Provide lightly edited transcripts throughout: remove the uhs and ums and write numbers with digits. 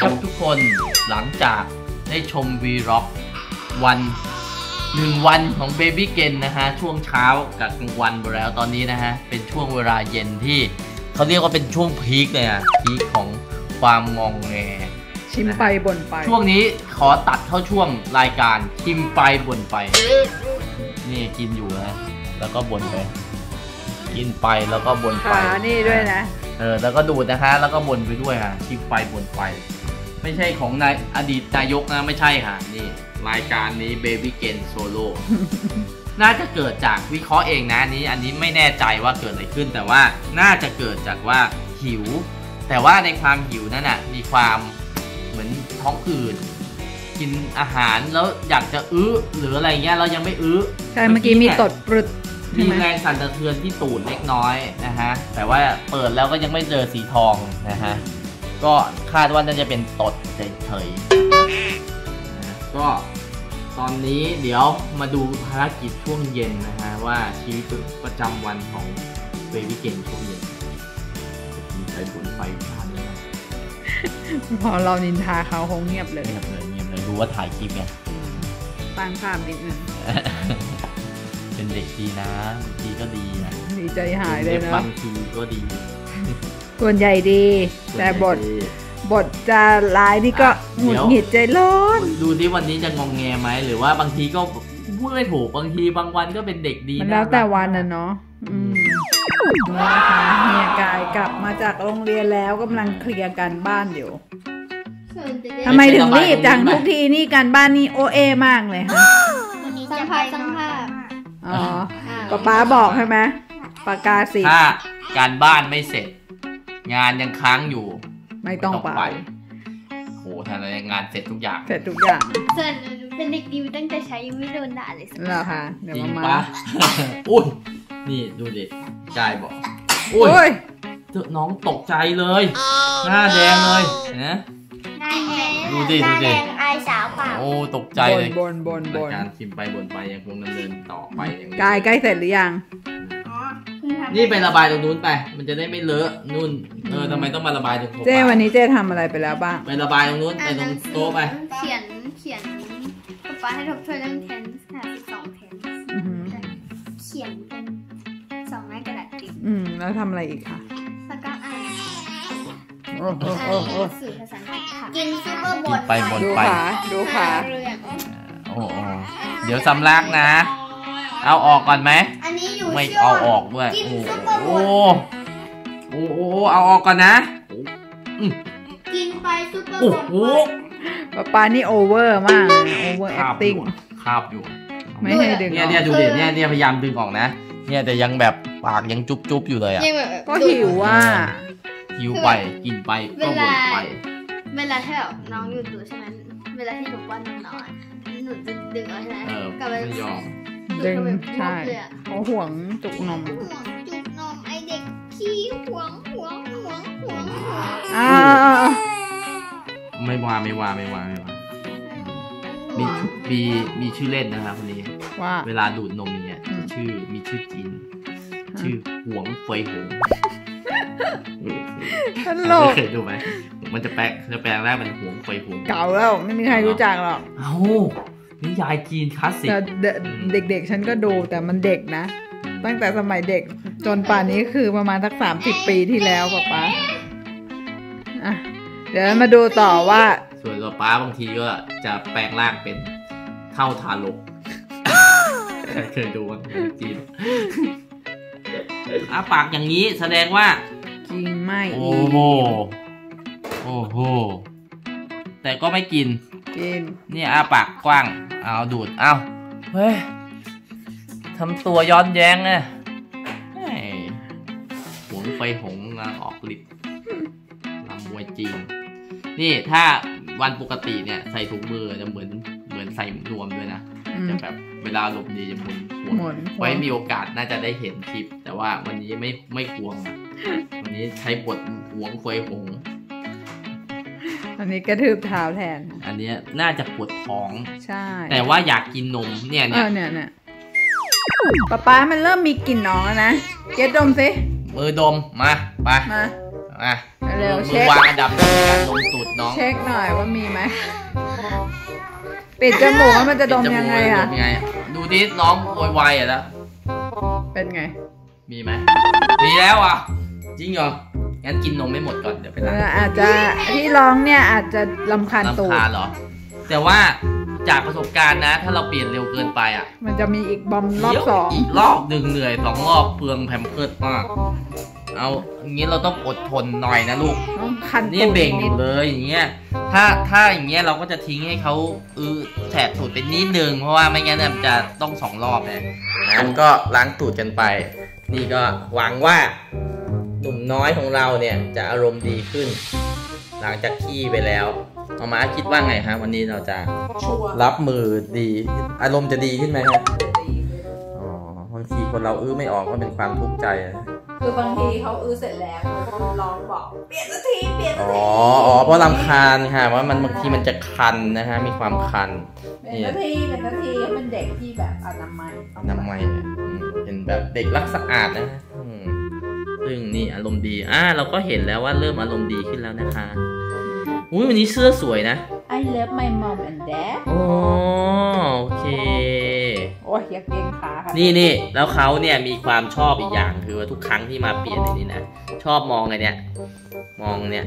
ครับทุกคนหลังจากได้ชมวีร็อก1 วันของเบบี้เกนนะฮะช่วงเช้ากับกลางวันไปแล้วตอนนี้นะฮะเป็นช่วงเวลาเย็นที่เขาเรียกว่าเป็นช่วงพีคเลยอะพีคของความงองแงชิมไปบ่นไปช่วงนี้ขอตัดเข้าช่วงรายการชิมไปบ่นไปนี่กินอยู่นะแล้วก็บ่นไปกินไปแล้วก็บ่นไปนี่ด้วยนะแล้วก็ดูดนะคะแล้วก็บ่นไปด้วยฮะชิมไปบ่นไปไม่ใช่ของนายอดีตนายกนะไม่ใช่ค่ะนี่รายการนี้เบบี้เกนโซโล่น่าจะเกิดจากวิเคราะห์เองนะอันนี้ไม่แน่ใจว่าเกิดอะไรขึ้นแต่ว่าน่าจะเกิดจากว่าหิวแต่ว่าในความหิวนั่นน่ะมีความเหมือนท้องอืดกินอาหารแล้วอยากจะอื้อหรืออะไรเงี้ยเรายังไม่อื้อใช่เมื่อกี้มีตดปรึดมีแรงสั่นสะเทือนที่ตูดเล็กน้อยนะฮะแต่ว่าเปิดแล้วก็ยังไม่เจอสีทองนะฮะก็คาดว่าน่าจะเป็นตดเฉยๆก็ตอนนี้เดี๋ยวมาดูภารกิจช่วงเย็นนะฮะว่าชีวิตประจำวันของเบบี้เกนช่วงเย็นมีใครสนใจทานไหมพอเรานินทาเขาคงเงียบเลยเงียบเลยรู้ว่าถ่ายคลิปไงตั้งภาพนิดนึงเป็นเด็กดีนะบางทีก็ดีนะดีใจหายเลยนะบางทีก็ดีส่วนใหญ่ดีแต่บทจะร้ายนี่ก็หงุดหงิดใจร้อนดูดิวันนี้จะงองแงไหมหรือว่าบางทีก็พูดไม่ถูกบางทีบางวันก็เป็นเด็กดีแล้วแต่วันน่ะเนาะเฮียกายกลับมาจากโรงเรียนแล้วกำลังเคลียร์การบ้านอยู่ทำไมถึงรีบจังทุกทีนี่การบ้านนี่โอเอมากเลยค่ะสัมภาษณ์อ๋อป้าบอกใช่ไหมปากกาสีถ้าการบ้านไม่เสร็จงานยังค้างอยู่ไม่ต้องไปโหทำงานเสร็จทุกอย่างส่วนเป็นเด็กดีตั้งใจใช้ยังไม่โดนด่าเลยสักหรอคะเดี๋ยวมาอุ้ยนี่ดูดิกายบอกอุ้ยน้องตกใจเลยหน้าแดงเลยนะดูดิไอสาวปากโอ้ตกใจเลยบนการชิมไปบนไปยังคงดำเนินต่อไปกายใกล้เสร็จหรือยังนี่ไประบายตรงนู้นไปมันจะได้ไม่เลอะนุ่นทำไมต้องมาระบายตรงโต๊ะเจ้วันนี้เจ้ทำอะไรไปแล้วบ้างไประบายตรงนู้นไปตรงโต๊ะไปเขียนป้าให้ทบทวนเรื่องเทนส์ค่ะ12เทนส์เขียนเป็น2ไม้กระดาษติดแล้วทำอะไรอีกคะแล้วก็อ่านสื่อภาษาไทยค่ะกินซุปเปอร์บดไปดูขาเดี๋ยวสำลักนะเอาออกก่อนไหมไม่เอาออกด้วยโอ้เอาออกก่อนนะกินไปซุปเปอร์บดป้านี่โอเวอร์มากโอเวอร์แอคติ้งคาบอยู่ไม่ให้ดึงเนี่ยดูเด็ดเนี่ยพยายามดึงออกนะเนี่ยแต่ยังแบบปากยังจุ๊บอยู่เลยอ่ะก็หิวว่าหิวไปกินไปก็บ่นไปเวลาที่แบบน้องอยู่ตัวใช่ไหมเวลาที่หนูว่าน้องนอนหนูจะดึงเอาใช่ไหมกลับไปไม่ยอมดึงใช่เขาห่วงจุกนมไอเด็กขี้ห่วงไม่ว่ามีชื่อเล่นนะครับคนนี้ว่าเวลาดูดนมเนี่ยมีชื่อจีนชื่อห่วงเฟยหงฮัลโหลเคยดูไหมมันจะแปลงแรกมันห่วงเฟยหงเก่าแล้วไม่มีใครรู้จักหรอกเอ้านิยายจีนคลาสสิกเด็กๆฉันก็ดูแต่มันเด็กนะตั้งแต่สมัยเด็กจนป่านนี้คือประมาณสัก30 ปีที่แล้วป๊าอ่ะเดี๋ยวมาดูต่อว่าส่วนป้าบางทีก็จะแปลงร่างเป็นเท่าทารกเคยดูวันจีนอ้าปากอย่างนี้แสดงว่าจริงไม่โอ้โหแต่ก็ไม่กินนี่อ้าปากกว้างเอาดูดเอาเฮ้ยทำตัวย้อนแย้งนะหงไฟหงออกฤทธิ์ลำมวยจริงนี่ถ้าวันปกติเนี่ยใส่ถุงมือจะเหมือนใส่รวมด้วยนะจะแบบเวลาหลบหนีจะหมุนไว้มีโอกาสน่าจะได้เห็นคลิปแต่ว่าวันนี้ไม่ควงวันนี้ใช้บทหวงเฟยหงอันนี้กระทืบเท้าแทนอันนี้น่าจะปวดท้องใช่แต่ว่าอยากกินนมเนี่ยป๊ามันเริ่มมีกลิ่นน้องแล้วนะเก็บดมสิมือดมมาไปมา เร็วเช็ควางอันดับการดมตูดน้องเช็คหน่อยว่ามีไหมปิดจมูกมันจะดมยังไงอ่ะดูดิน้องโวยวายอ่ะนะเป็นไงมีไหมมีแล้วอ่ะจริงเหรองั้นกินนมไม่หมดก่อนเดี๋ยวไปล้างอาจจะที่ร้องเนี่ยอาจจะรำคาญตูดเหรอแต่ว่าจากประสบการณ์นะถ้าเราเปลี่ยนเร็วเกินไปอ่ะมันจะมีอีกบอมรอบสองอีกรอบดึงเหนื่อยสองรอบเปลืองแพมเพิร์สมากเอาอย่างนี้เราต้องอดทนหน่อยนะลูกนี่เบ่งอยู่เลยอย่างเงี้ยถ้าอย่างเงี้ยเราก็จะทิ้งให้เขาแสบตูดเป็นนิดนึงเพราะว่าไม่งั้นมันจะต้องสองรอบเลยงั้นก็ล้างตูดกันไปนี่ก็หวังว่าหนุ่มน้อยของเราเนี่ยจะอารมณ์ดีขึ้นหลังจากขี้ไปแล้วเอามาคิดว่าไงฮะวันนี้เราจะรับมือดีอารมณ์จะดีขึ้นไหมครับอ๋อบางทีคนเราไม่ออกก็เป็นความทุกข์ใจคือบางทีเขาเสร็จแล้วลองบอกเปลี่ยนสักทีเปลี่ยนสักทีอ๋อเพราะรำคาญค่ะว่ามันบางทีมันจะคันนะฮะมีความคันเปลี่ยนสักทีมันเด็กที่แบบอนามัยเป็นแบบเด็กรักสะอาดนะซึ่งนี่อารมณ์ดีเราก็เห็นแล้วว่าเริ่มอารมณ์ดีขึ้นแล้วนะคะอุ้ยวันนี้เสื้อสวยนะ I love my mom and dad โอเคโอ้ยอยากเกงขาค่ะนี่แล้วเขาเนี่ยมีความชอบอีกอย่างคือว่าทุกครั้งที่มาเปลี่ยนในนี้นะชอบมองไงเนี่ยมองเนี่ย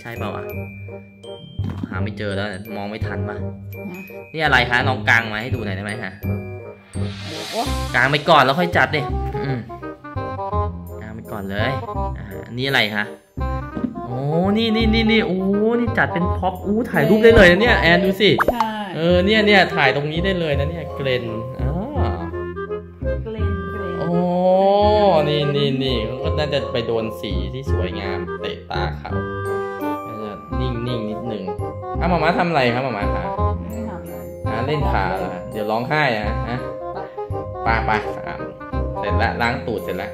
ใช่เปล่าหาไม่เจอแล้วมองไม่ทันป่ะนี่อะไรคะลองกางมาให้ดูหน่อยได้ไหมฮะกางไปก่อนแล้วค่อยจัดดิกางไปก่อนเลยอันนี้อะไรคะโอ้นี่โอ้นี่จัดเป็นพ็อปถ่ายรูปได้เลยนะเนี่ยแอนดูสิเนี่ยถ่ายตรงนี้ได้เลยนะเนี่ยเกรนโอ้นี่เขาก็น่าจะไปโดนสีที่สวยงามเตะตาเขานิ่งนิดหนึ่งมาม่าทำอะไรครับมาม่าคะเล่นขาเหรอเดี๋ยวร้องไห้นะไปเสร็จแล้วล้างตูดเสร็จแล้ว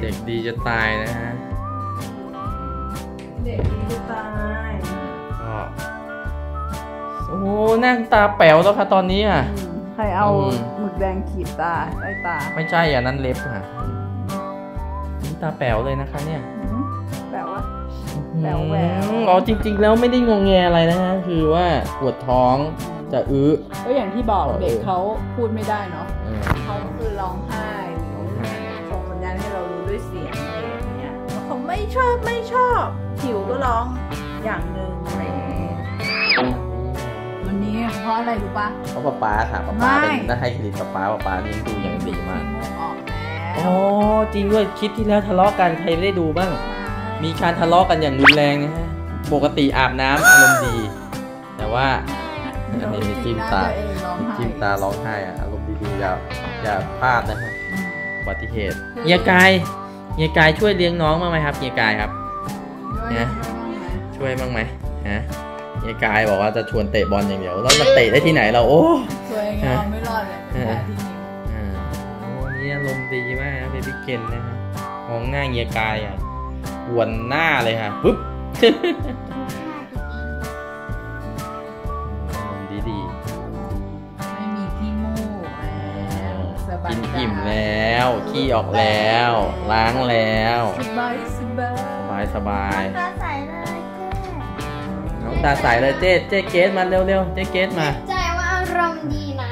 เด็กดีจะตายนะฮะเด็กดีจะตายก็หน้าตาแป๋วแล้วค่ะตอนนี้อ่ะใครเอาหมึกแดงขีดตาใต้ตาไม่ใช่อ่ะนั่นเล็บค่ะนี่ตาแป๋วเลยนะคะเนี่ยแป๋วอะแป๋วแหววอ๋อจริงๆแล้วไม่ได้งงแงอะไรนะฮะคือว่าปวดท้องจะก็อย่างที่บอกเด็กเขาพูดไม่ได้เนาะเขาคือร้องไห้ส่งสัญญาณให้เรารู้ด้วยเสียงอะไรอย่างเงี้ยเขาไม่ชอบหิวก็ร้องอย่างหนึ่งอะไรวันนี้เพราะอะไรรู้ปะเพราะป๊าค่ะป๊าเป็นได้ให้คลิปป๊านี่ดูอย่างดีมากอ๋อจริงด้วยคลิปที่แล้วทะเลาะกันใครได้ดูบ้างมีการทะเลาะกันอย่างรุนแรงนะฮะปกติอาบน้ำอารมณ์ดีแต่ว่าอันนี้มีจิ้มตาร้องไห้อารมณ์ดีๆอย่าพลาดนะฮะอุบัติเหตุเฮียกายช่วยเลี้ยงน้องบ้างไหมครับเฮียกายครับนะช่วยบ้างไหมฮะเฮียกายบอกว่าจะชวนเตะบอลอย่างเดียวแล้วมาเตะได้ที่ไหนเราช่วยงานไม่รอดเลยวันนี้อารมณ์ดีมากเบบี้เกนนะฮะมองหน้าเฮียกายอ่ะวนหน้าเลยฮะปึ๊บกินอิ่มแล้วขี้ออกแล้วล้างแล้วสบายน้องตาใสเลยเจ๊เกสมาเร็วเจ๊เกสมาใจว่าอารมณ์ดีนะ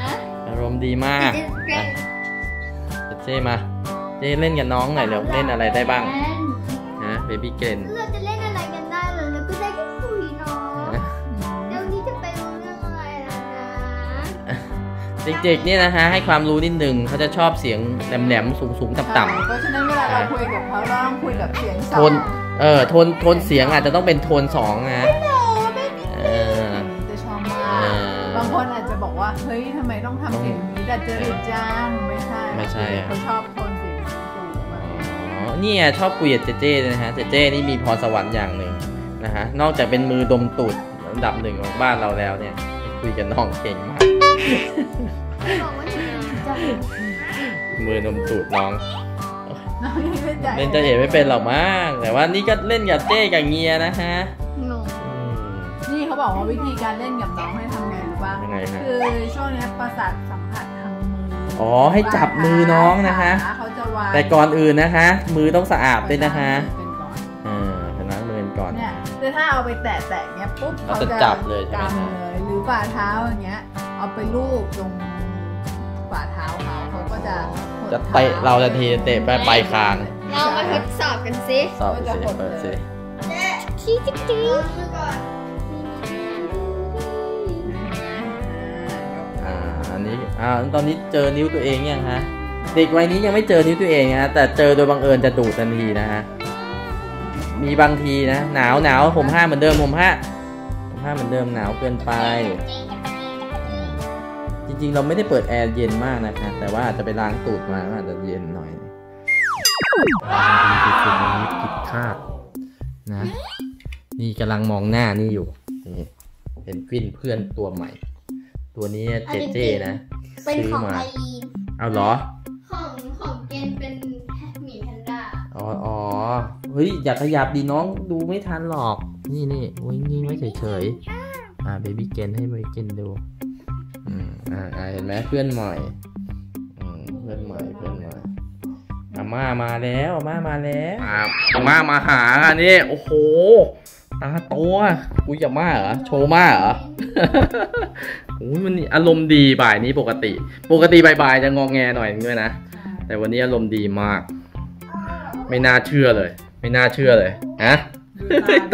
อารมณ์ดีมากเจ๊มาเจ๊เล่นกับน้องหน่อยเร็วเล่นอะไรได้บ้างนะเบบี้เกรนเราจะเล่นอะไรกันได้หรอแล้วก็ได้แค่คุยน้องเดี๋ยวนี้จะไปรู้เรื่องอะไรล่ะนะเด็กๆเนี่ยนะฮะให้ความรู้นิดหนึ่งเขาจะชอบเสียงแหลมๆสูงๆต่ำๆเพราะฉะนั้นเวลาเราคุยกับเขาเราต้องคุยแบบเสียงสองโทนเสียงอาจจะต้องเป็นโทนสองนะจะชอบมากบางคนอาจจะบอกว่าเฮ้ยทำไมต้องทำเสียงนี้แต่เจอจ้างไม่ใช่เขาชอบโทนเสียงสูงๆมานี่ชอบคุยกับเจ๊ๆนะฮะเจ๊ๆนี่มีพรสวรรค์อย่างหนึ่งนะฮะนอกจากเป็นมือดมตูดอันดับหนึ่งของบ้านเราแล้วเนี่ยคุยกับน้องเก่งมากมือนมตูดน้องเล่นจะเห็นไม่เป็นหรอกมากแต่ว่านี่ก็เล่นกับเจ๊กับเงียนะฮะนี่เขาบอกว่าวิธีการเล่นกับน้องให้ทำไงรู้ป่ะคือช่วงนี้ประสาทสัมผัสทางมือ อ๋อให้จับมือน้องนะคะแต่ก่อนอื่นนะคะมือต้องสะอาดด้วยนะคะล้างมือกันก่อนเนี่ยคือถ้าเอาไปแตะๆเนี้ยปุ๊บเขาจะจับเลยใช่ไหมหรือฝ่าเท้าอย่างเงี้ยเอาไปลูบตรงฝ่าเท้าเขาก็จะเตะเราจะทีเตะไปปลายคางเรามาทดสอบกันสิสอบกันสิชี้จิ๊กจิ๊กอันนี้ตอนนี้เจอนิ้วตัวเองยังฮะเด็กวัยนี้ยังไม่เจอนิ้วตัวเองนะแต่เจอโดยบังเอิญจะดูดทันทีนะฮะมีบางทีนะหนาวผมห้าเหมือนเดิมผมห้าเหมือนเดิมหนาวเกินไปจริงๆเราไม่ได้เปิดแอร์เย็นมากนะคะแต่ว่าอาจจะไปล้างตูดมาอาจจะเย็นหน่อยนี่คือน้องผิดคาดนะนี่กำลังมองหน้านี่อยู่นี่เป็นกลิ้นเพื่อนตัวใหม่ตัวนี้เจเจนะซื้อมาเอาเหรอของเจนเป็นหมีแพนด้าอ๋อเฮ้ยอย่าขยับดีน้องดูไม่ทันหรอกนี่วิ่งนิ่งไว้เฉยๆเบบี้เกนให้เบบี้เกนดูเห็นไหมเพื่อนใหม่อาม่ามาแล้วอาม่ามาหาอันนี้โอ้โหตาโตอุ้ยอาม่าเหรอโชว์ม่าเหรออุ้ยมันอารมณ์ดีบ่ายนี้ปกติบ่ายๆจะงอแงหน่อยด้วยนะแต่วันนี้อารมณ์ดีมากไม่น่าเชื่อเลยฮะ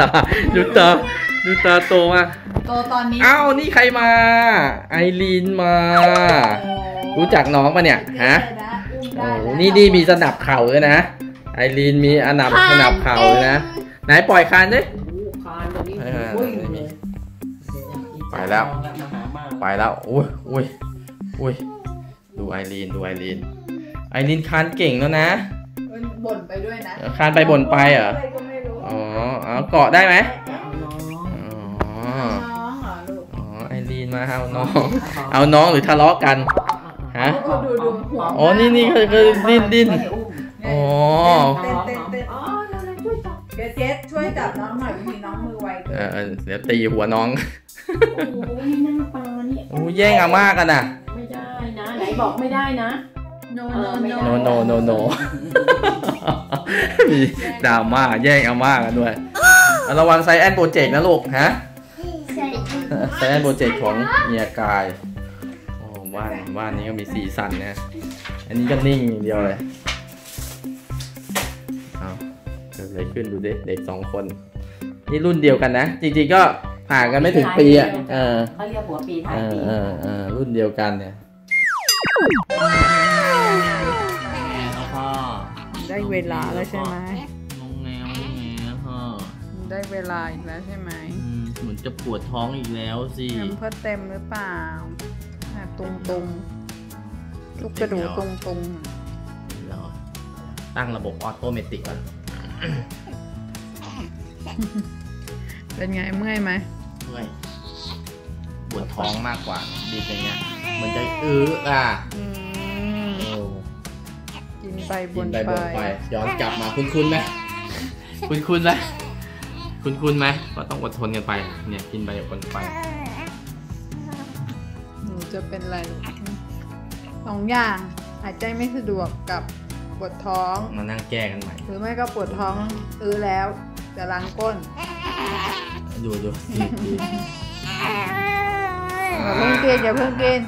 ตาดูตาโตมาโตตอนนี้อ้าวนี่ใครมาไอรีนมารู้จักน้องปะเนี่ยฮะโอ้นี่มีสนับเข่าเลยนะไอรีนมีสนับเข่าเลยนะไหนปล่อยคานดิคานตรงนี้ไปแล้วอุ้ยดูไอรีนคานเก่งแล้วนะบ่นไปด้วยนะคานไปบ่นไปเหรออ๋อเกาะได้ไหมอ๋อไอรีนมาเอาน้องหรือทะเลาะกันฮะอ๋อนี่คือดิ้นอ๋อเดี๋ยวเจ๊ช่วยจับน้องหน่อยมีน้องมือไวเดี๋ยวตีหัวน้องโอ้ยแย่งอาม่ากันอ่ะไม่ได้นะไหนบอกไม่ได้นะโนมีดราม่าแย่งอาม่ากันด้วยระวังไซแอนโปรเจกต์นะลูกฮะไซแอนโปรเจกต์ของเมียกายบ้านนี้ก็มีสีสันนะอันนี้ก็นิ่งอย่างเดียวเลยเอาเกิดอะไรขึ้นดูดิเด็กสองคนนี่รุ่นเดียวกันนะจริงๆก็ห่างกันไม่ถึงปีอ่ะเขาเรียกหัวปีท้ายปีรุ่นเดียวกันเนี่ยพ่อได้เวลาแล้วใช่ไหมงงแงพ่อได้เวลาอีกแล้วใช่ไหมเหมือนจะปวดท้องอีกแล้วสิเพิ่มเต็มหรือเปล่าตรงลูกกระดูกตรงเราตั้งระบบออโตเมติกก่อนเป็นไงเมื่อยไหมเมื่อยปวดท้องมากกว่าดีใจเงี้ยมันจะกินไปบนไปย้อนกลับมาคุ้นๆไหมก็ต้องอดทนกันไปเนี่ยกินไปบนไปจะเป็นอะไรสองอย่างหายใจไม่สะดวกกับปวดท้องมานั่งแก้กันใหม่หรือไม่ก็ปวดท้องแล้วจะล้างก้นดูอย่าเพิ่งกิน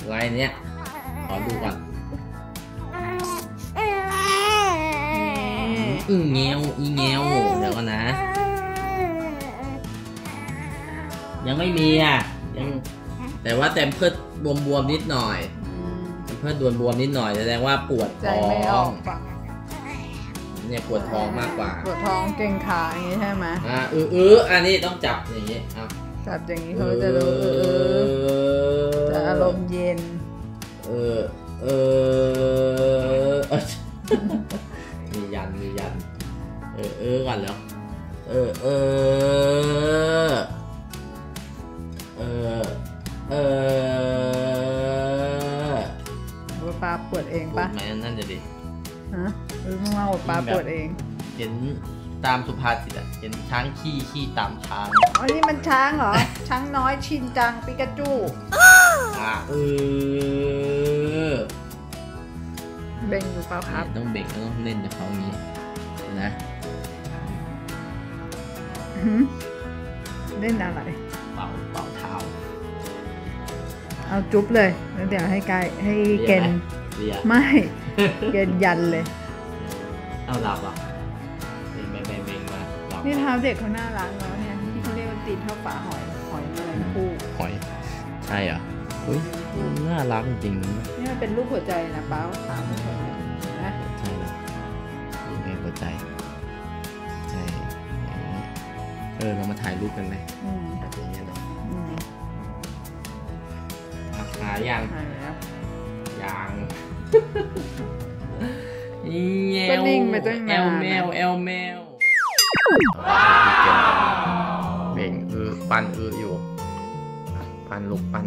อะไรเนี่ยขอดูก่อนอีเงี้ยวเดี๋ยวก่อนนะยังไม่มีอ่ะยังแต่ว่าแต้มเพิ่มบวมนิดหน่อยแสดงว่าปวดท้องเนี่ยปวดท้องมากกว่าปวดท้องเกร็งขาอย่างนี้ใช่ไหมอันนี้ต้องจับอย่างนี้ครับจับอย่างนี้เขาจะรู้จะอารมณ์เย็นมียันก่อนแล้วป้าปวดเองปะนั่นจะดีฮะมึงว่าป้าปวดเองเห็นตามสุภาษิตอ่ะเห็นช้างขี้ตามช้างอ๋อนี่มันช้างเหรอช้างน้อยชินจังปิกาจู ร์เบ่งหรือเปล่าครับต้องเบ่งแล้วต้องเล่นกับเขาอย่างนี้นะเล่นอะไรเป่าเท้าเอาจุ๊บเลยแล้วเดี๋ยวให้กายให้เกณฑ์ไม่เกณฑ์ยันเลยเอาหลับอ่ะเบ่งมานี่เท้าเด็กเขาน่ารักแล้วเนี่ยที่เขาเรียกว่าตีนเท้าฝาหอยอะไรคู่หอยใช่เหรออุ้ยน่ารักจริงนี่มันเป็นรูปหัวใจนะเป้าถามหัวใจนะใช่เลยหัวใจใช่เรามาถ่ายรูปกันไหมแบบนี้เนาะหาอย่างอย่างก็นิ่งไปตั้งนานแอลแมวเบ่งปันอยู่ปันลูกปัน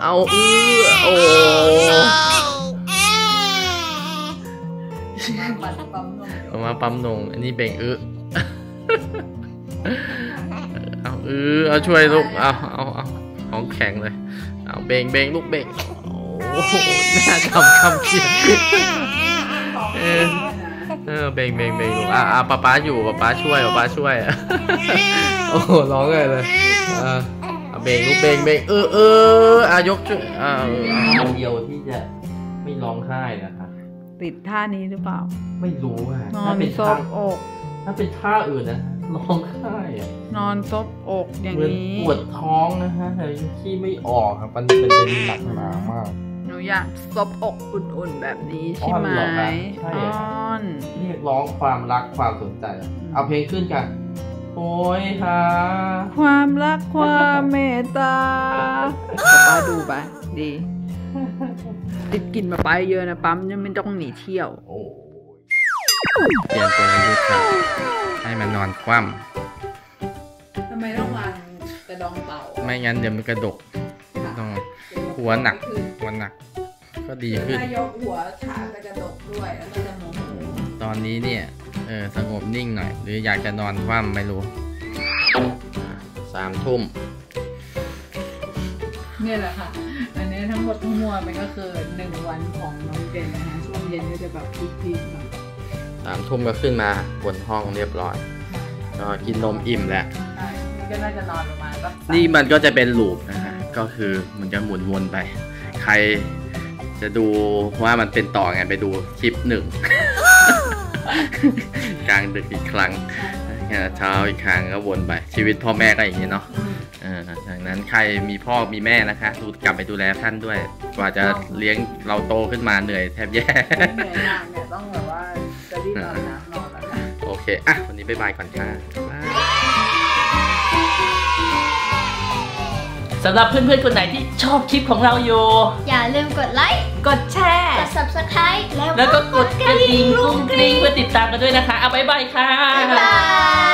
เอาโอ้มาปั๊มนงอันนี้เบ่งเอาเอาช่วยลูกเอาของแข็งเลยเอาเบ่งลูกเบ่งโอ้โหน่าทำคำเขียนเบ่งลูกป๊าอยู่ป๊าช่วยโอ้โหร้องเลยเบ่งลูกเบ่งยกช่วยเดียวที่จะไม่ร้องไห้นะครับติดท่านี้หรือเปล่าไม่รู้อ่ะถ้าเป็นซบอกถ้าเป็นท่าอื่นนะร้องไห้อ่ะนอนซบอกอย่างนี้ปวดท้องนะฮะแต่ยังขี้ไม่ออกครับมันเป็นหนักหนามากหนูอยากซบอกอุ่นๆแบบนี้ใช่ไหมเรียกร้องความรักความสนใจเอาเพลงขึ้นกันโอ้ยค่ะความรักความเมตตามาดูไปดีติดกินมาไปเยอะนะปั๊มยังไม่ต้องหนีเที่ยวเปลี่ยนตัวลูกครับให้มันนอนคว่ำทำไมต้องวางกระดองเต่าไม่งั้นเดี๋ยวมันกระดกต้องหัวหนักก็ดีขึ้นยกหัวขากระดกด้วยแล้วก็จะมองตอนนี้เนี่ยสงบนิ่งหน่อยหรืออยากจะนอนคว่ำไม่รู้3 ทุ่มเนี่ยแหละค่ะอันนี้ทั้งหมดทั้งมวลมันก็คือ1 วันของน้องเจนนะคะช่วงเย็นก็จะแบบพีคๆ3 ทุ่มก็ขึ้นมาบนห้องเรียบร้อยก็กินนมอิ่มแล้วก็น่าจะนอนประมาณสักนี่มันก็จะเป็นลูปนะฮะก็คือมันจะหมุนวนไปใครจะดูว่ามันเป็นต่อไงไปดูคลิป1กลางดึกอีกครั้งเช้าอีกครั้งก็วนไปชีวิตพ่อแม่ก็อย่างนี้เนาะดังนั้นใครมีพ่อมีแม่นะคะดูกลับไปดูแลท่านด้วยกว่าจะเลี้ยงเราโตขึ้นมาเหนื่อยแทบแย่เหนื่อยมากเนี่ยต้องแบบว่าจะรีบนอนนะนอนแล้วนะโอเคอ่ะวันนี้บ๊ายบายก่อนค่ะสำหรับเพื่อนๆคนไหนที่ชอบคลิปของเราอยู่อย่าลืมกดไลค์กดแชร์กด Subscribe แล้วก็กดกระดิ่งกรุ้งกริ้งเพื่อติดตามกันด้วยนะคะเอาบ๊ายบายค่ะ